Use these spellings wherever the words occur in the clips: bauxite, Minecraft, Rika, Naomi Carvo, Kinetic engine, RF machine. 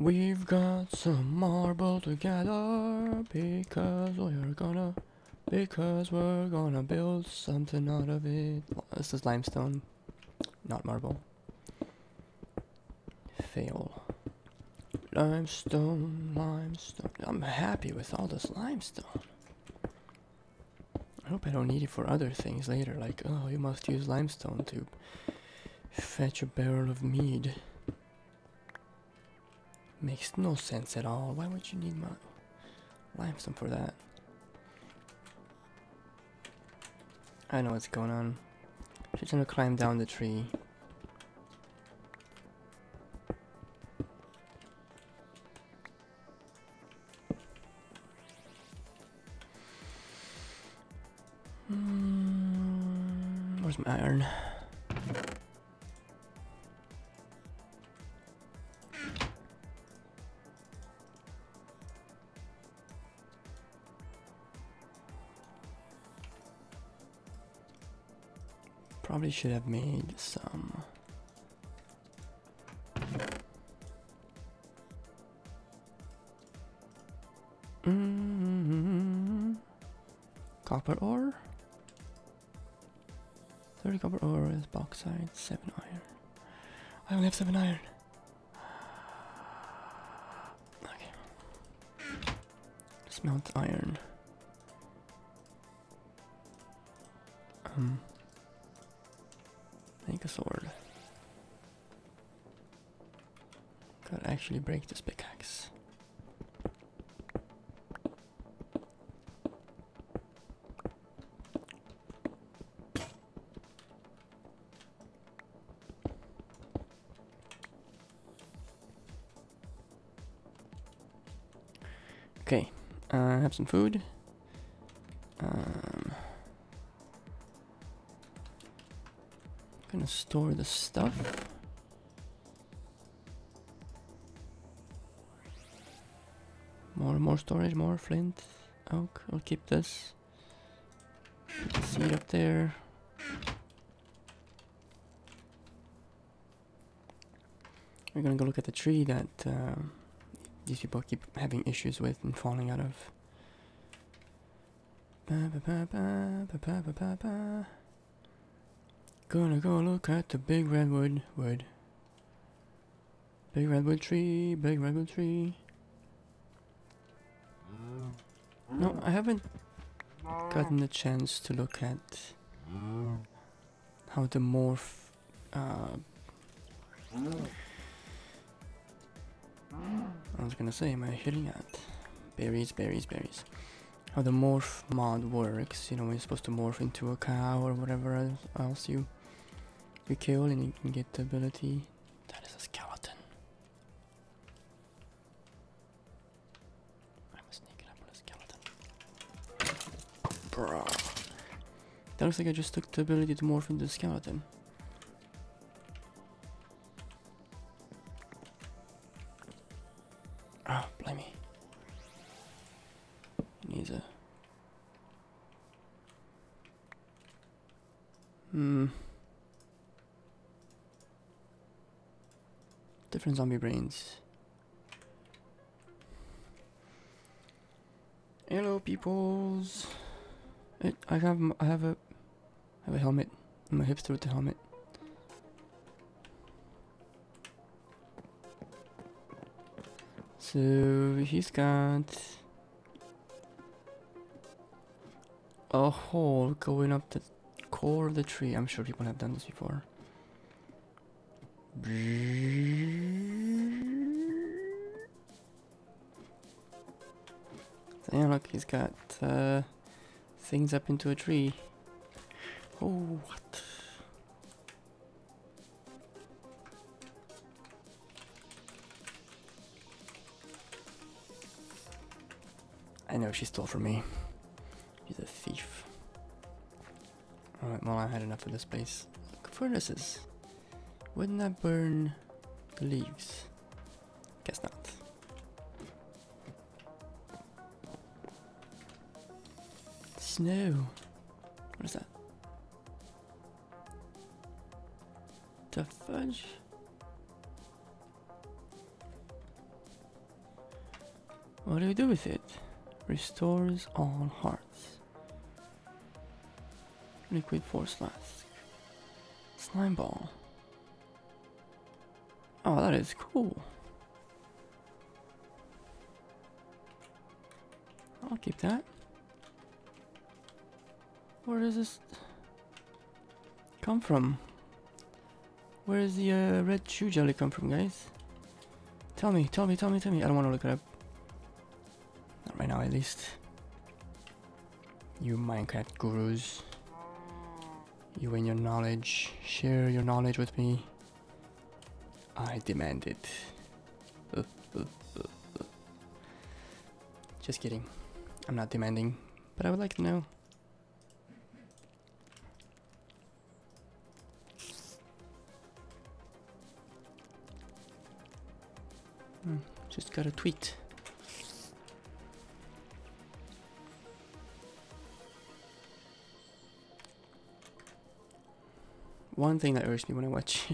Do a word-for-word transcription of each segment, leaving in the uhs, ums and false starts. We've got some marble to gather, because we're gonna, because we're gonna build something out of it. Well, this is limestone, not marble. Fail. Limestone, limestone. I'm happy with all this limestone. I hope I don't need it for other things later, like, oh, you must use limestone to fetch a barrel of mead. Makes no sense at all. Why would you need my limestone for that? I know what's going on. She's gonna climb down the tree. Mm, where's my iron? Probably should have made some. Mm-hmm. Copper ore? thirty copper ore is bauxite, seven iron. I only have seven iron. Okay. Just melt iron. Um. Make a sword. Gotta actually break this pickaxe. Okay, uh, have some food. Um, Gonna store the stuff. More and more storage, more flint, oak. I'll keep this. Put the seed up there. We're gonna go look at the tree that uh, these people keep having issues with and falling out of. Ba, ba, ba, ba, ba, ba, ba, ba. Gonna go look at the big redwood wood. Big redwood tree, big redwood tree. No, I haven't gotten a chance to look at how the morph uh, I was gonna say, am I hitting at berries, berries, berries. How the morph mod works, you know, when you're supposed to morph into a cow or whatever else you You kill, and you can get the ability. That is a skeleton. I must sneak it up on a skeleton. Bro, that looks like I just took the ability to morph into a skeleton. Oh, blimey. Needs a. Hmm. Different zombie brains. Hello, peoples. It, I have I have a I have a helmet. I'm a hipster with a helmet. So he's got a hole going up the core of the tree. I'm sure people have done this before. Yeah, look, he's got uh, things up into a tree. Oh, what? I know she stole from me. She's a thief. Alright, well, I had enough of this place. Look, furnaces. Wouldn't that burn the leaves? Guess not. Snow. What is that? The fudge? What do we do with it? Restores all hearts. Liquid force flask. Slime ball. Oh, that is cool. I'll keep that. Where does this come from? Where does the uh, red shoe jelly come from, guys? Tell me, tell me, tell me, tell me. I don't want to look it up. Not right now, at least. You Minecraft gurus. You and your knowledge. Share your knowledge with me. I demand it. Uh, uh, uh, uh. Just kidding. I'm not demanding, but I would like to know. Hmm, just got a tweet. One thing that irks me when I watch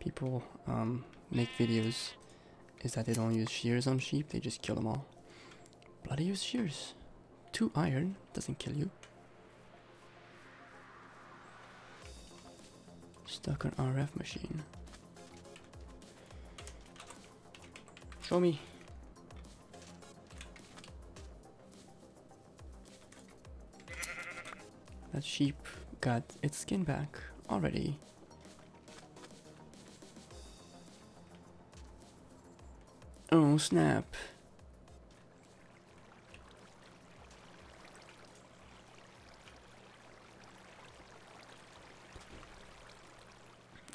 people um, make videos is that they don't use shears on sheep, they just kill them all. Bloody use shears. Two iron doesn't kill you. Stuck on R F machine. Show me. That sheep got its skin back already. Oh snap.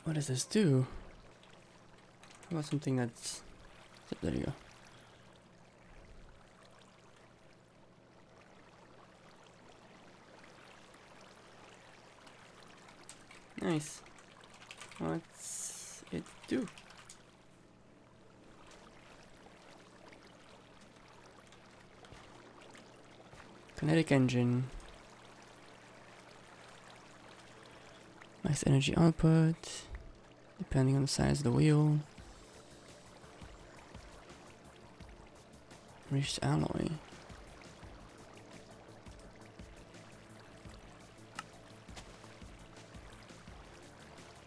What does this do? How about something that's... There you go. Nice. What's it do? Kinetic engine. Max energy output, depending on the size of the wheel. Rich alloy.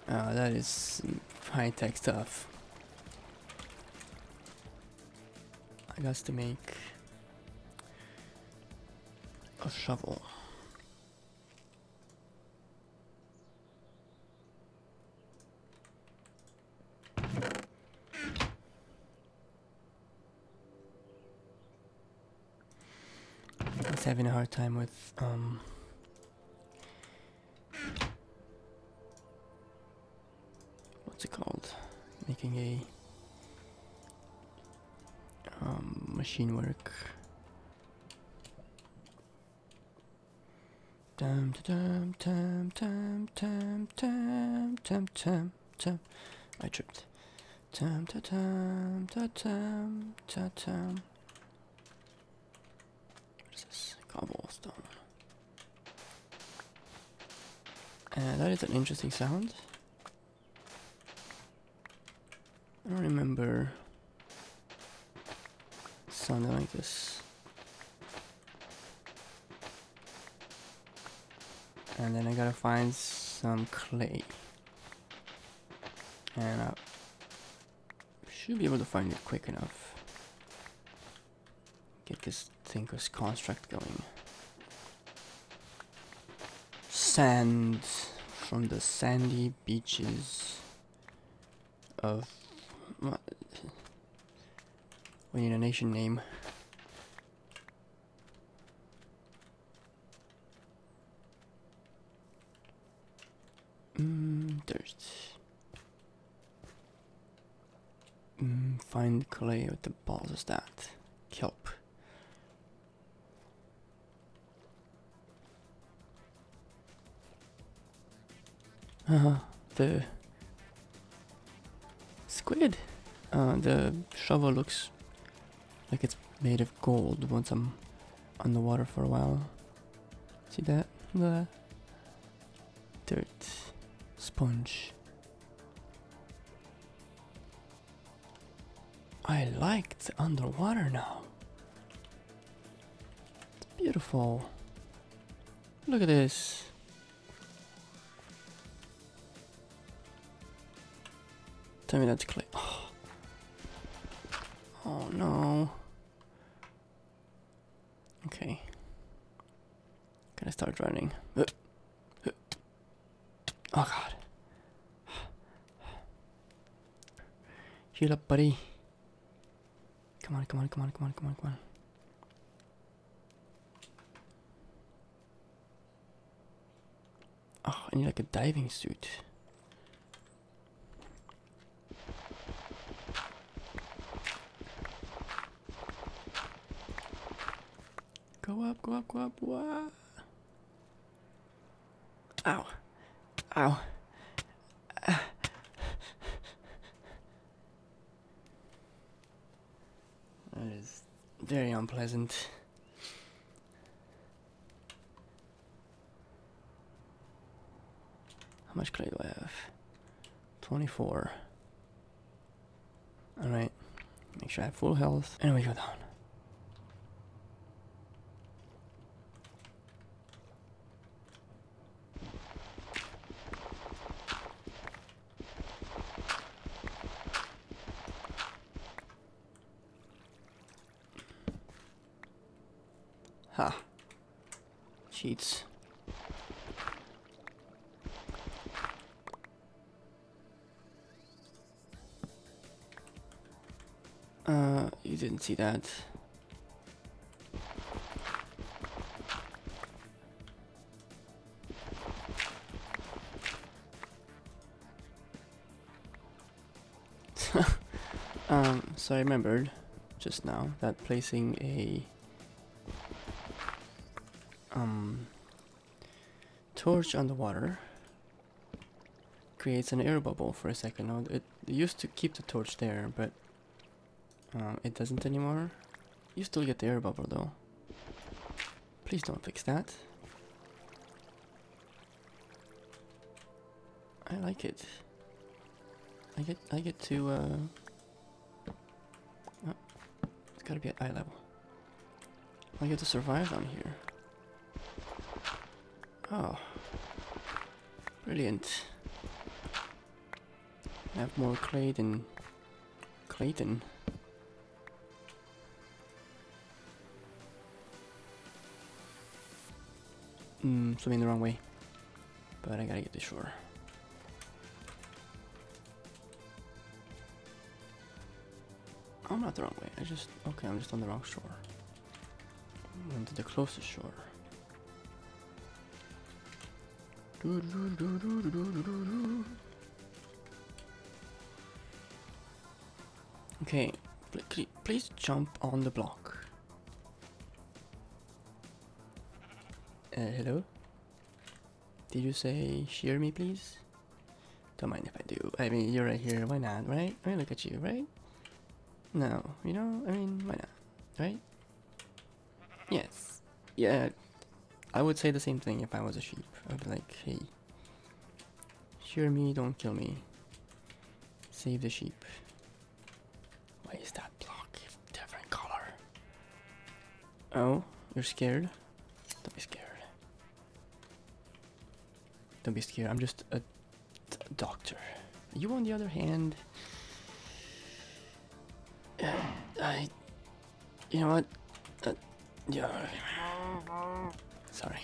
Oh, that is high-tech stuff. I got to make a shovel. It's having a hard time with um what's it called? Making a um machine work. Tam tam tam tam tam tam tam tam tam. I tripped. Tam tam tam tam tam tam tam. Cobblestone. Uh, that is an interesting sound. I don't remember sounding like this. And then I gotta find some clay. And I should be able to find it quick enough. Get this thing, this construct going. Sand from the sandy beaches of... We need a nation name. Mm, dirt. Mm, find clay with the balls of that. Kelp. Uh, the squid, uh, the shovel looks like it's made of gold once I'm on the water for a while. See that? The dirt sponge. I like the underwater now. Beautiful. Look at this. Tell me that's clay. Oh. Oh no. Okay. Can I start running? Oh god. Heal up, buddy. Come on, come on, come on, come on, come on, come on. Oh, I need like a diving suit. Go up, go up, go up, what? Ow. Ow. Ah. That is very unpleasant. How much clay do I have? twenty-four. Alright. Make sure I have full health. And we go down. Ha. Cheats. Uh, you didn't see that. um, so I remembered just now that placing a um, torch on the water creates an air bubble for a second. Now, it used to keep the torch there, but Um, it doesn't anymore. You still get the air bubble though. Please don't fix that. I like it. I get I get to uh oh, it's gotta be at eye level. I get to survive down here. Oh, brilliant. I have more clay than Clayton. Mm, swimming the wrong way, but I gotta get to shore. I'm not the wrong way, I just, okay, I'm just on the wrong shore. Went to the closest shore. Do, do, do, do, do, do, do. Okay, pl- please jump on the block. Uh, hello? Did you say shear me, please? Don't mind if I do. I mean, you're right here. Why not, right? I mean, look at you, right? No, you know, I mean, why not, right? Yes. Yeah, I would say the same thing if I was a sheep. I'd be like, hey, shear me, don't kill me. Save the sheep. Why is that block different color? Oh, you're scared? Don't be scared. Don't be scared, I'm just a doctor. You, on the other hand, uh, I, you know what, uh, yeah, sorry.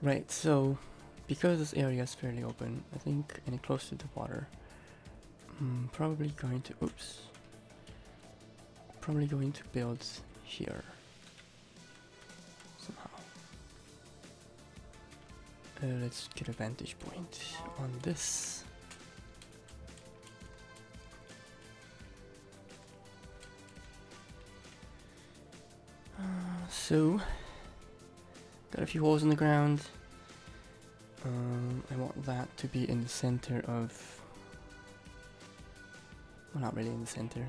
Right, so, because this area is fairly open, I think any close to the water, I'm probably going to, oops, probably going to build here. Uh, let's get a vantage point on this. Uh, so, got a few holes in the ground. Um, I want that to be in the center of... Well, not really in the center.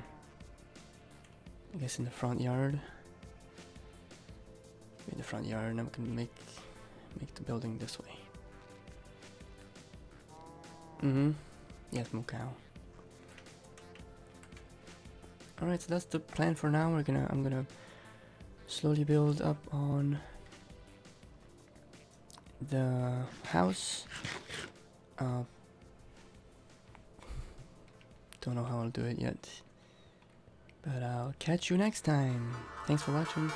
I guess in the front yard. In the front yard, and I'm gonna make... make the building this way. Mm-hmm. Yes, moo cow. Alright, so that's the plan for now. We're gonna I'm gonna slowly build up on the house. Uh, don't know how I'll do it yet, but I'll catch you next time. Thanks for watching.